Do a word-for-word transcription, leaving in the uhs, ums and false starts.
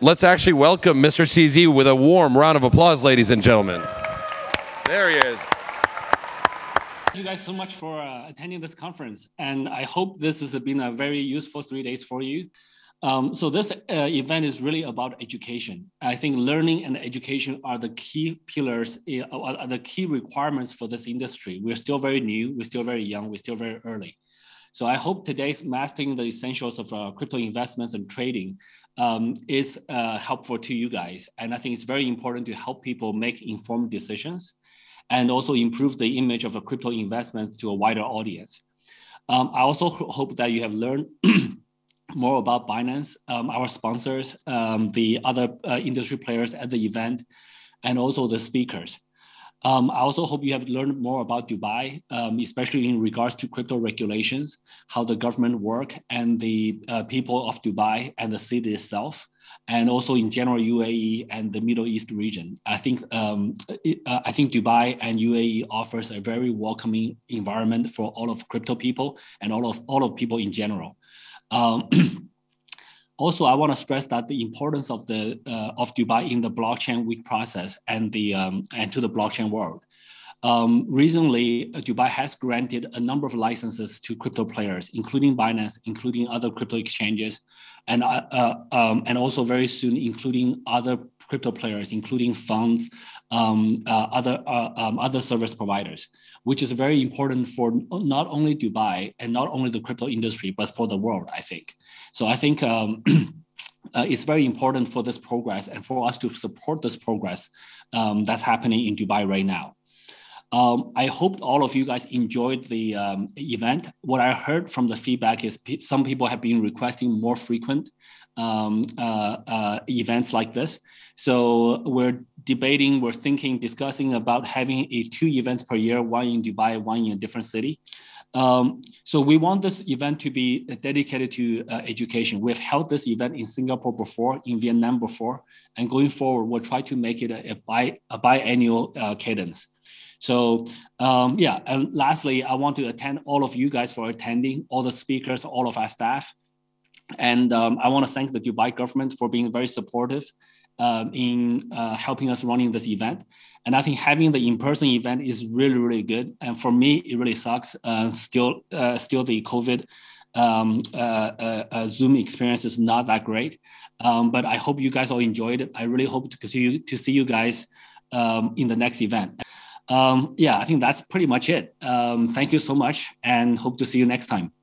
Let's actually welcome Mister C Z with a warm round of applause, ladies and gentlemen. There he is. Thank you guys so much for uh, attending this conference, and I hope this has been a very useful three days for you. Um, so this uh, event is really about education. I think learning and education are the key pillars, are the key requirements for this industry. We're still very new, we're still very young, we're still very early. So I hope today's mastering the essentials of uh, crypto investments and trading um, is uh, helpful to you guys. And I think it's very important to help people make informed decisions and also improve the image of a crypto investment to a wider audience. Um, I also hope that you have learned more about Binance, um, our sponsors, um, the other uh, industry players at the event, and also the speakers. Um, I also hope you have learned more about Dubai, um, especially in regards to crypto regulations, how the government work, and the uh, people of Dubai and the city itself, and also in general U A E and the Middle East region. I think um, it, uh, I think Dubai and U A E offers a very welcoming environment for all of crypto people and all of all of people in general. Um, also, I want to stress that the importance of the uh, of Dubai in the blockchain week process and the um, and to the blockchain world. Um, recently, Dubai has granted a number of licenses to crypto players, including Binance, including other crypto exchanges, and uh, uh, um, and also very soon, including other crypto players, including funds, um, uh, other uh, um, other service providers, which is very important for not only Dubai and not only the crypto industry, but for the world, I think. So I think. Um, Uh, it's very important for this progress and for us to support this progress um, that's happening in Dubai right now. Um, I hope all of you guys enjoyed the um, event. What I heard from the feedback is pe some people have been requesting more frequent um, uh, uh, events like this. So we're debating, we're thinking, discussing about having a two events per year, one in Dubai, one in a different city. Um, so we want this event to be dedicated to uh, education. We've held this event in Singapore before, in Vietnam before, and going forward, we'll try to make it a, a, bi a biannual uh, cadence. So um, yeah, and lastly, I want to thank all of you guys for attending, all the speakers, all of our staff. And um, I want to thank the Dubai government for being very supportive um, in uh, helping us running this event. And I think having the in-person event is really, really good. And for me, it really sucks. Uh, still, uh, still the COVID um, uh, uh, uh, Zoom experience is not that great. Um, but I hope you guys all enjoyed it. I really hope to continue to see you guys um, in the next event. Um, yeah, I think that's pretty much it. Um, thank you so much and hope to see you next time.